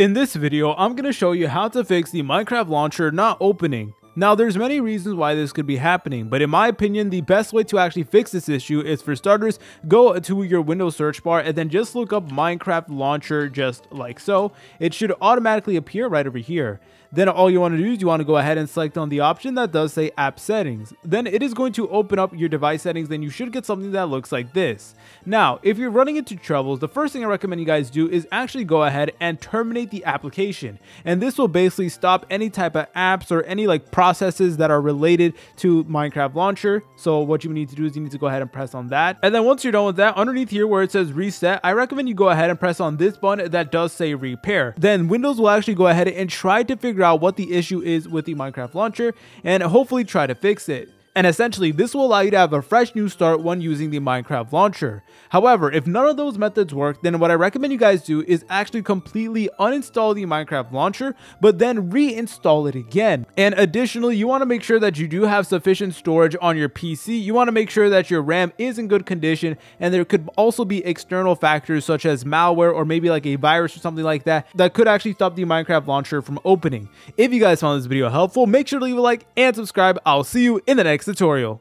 In this video, I'm going to show you how to fix the Minecraft launcher not opening. Now, there's many reasons why this could be happening, but in my opinion, the best way to actually fix this issue is, for starters, go to your Windows search bar and then just look up Minecraft launcher just like so. It should automatically appear right over here. Then all you want to do is you want to go ahead and select on the option that does say app settings. Then it is going to open up your device settings. Then you should get something that looks like this. Now, if you're running into troubles, the first thing I recommend you guys do is actually go ahead and terminate the application. And this will basically stop any type of apps or any like processes that are related to Minecraft launcher. So what you need to do is you need to go ahead and press on that. And then once you're done with that, underneath here where it says reset, I recommend you go ahead and press on this button that does say repair. Then Windows will actually go ahead and try to figure out what the issue is with the Minecraft launcher and hopefully try to fix it. And essentially, this will allow you to have a fresh new start when using the Minecraft launcher. However, if none of those methods work, then what I recommend you guys do is actually completely uninstall the Minecraft launcher, but then reinstall it again. And additionally, you want to make sure that you do have sufficient storage on your PC. You want to make sure that your RAM is in good condition, and there could also be external factors such as malware or maybe like a virus or something like that that could actually stop the Minecraft launcher from opening. If you guys found this video helpful, make sure to leave a like and subscribe. I'll see you in the next tutorial.